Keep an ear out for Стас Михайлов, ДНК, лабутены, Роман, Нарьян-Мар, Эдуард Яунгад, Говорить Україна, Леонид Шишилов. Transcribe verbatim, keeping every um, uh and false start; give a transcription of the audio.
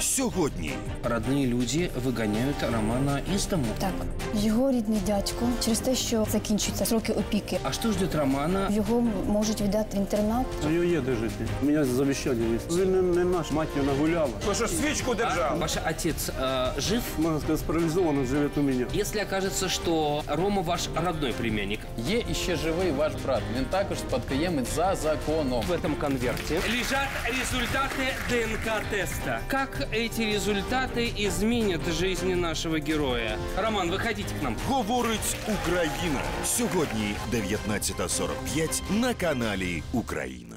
Сьогодні родні люди виганяють Романа із дому. Так, його рідний дядько через те, що закінчуються сроки опіки. А що ждет Романа? Його можуть віддати в інтернат. У нього є де жити. Мене завіщали. Він не наш, мать його нагуляла. Ви що, свічку держав? Ваш отець э, жив? Можна сказати, спаралізовано живе у мене. Якщо окажеться, що Рома ваш родной племянник. Є ще живий ваш брат. Він також спадкоємець за законом. В этом конверте лежат результаты ДНК-теста. Как эти результаты изменят жизнь нашего героя? Роман, выходите к нам. Говорить Україна. Сьогодні дев'ятнадцята сорок п'ять на каналі Україна.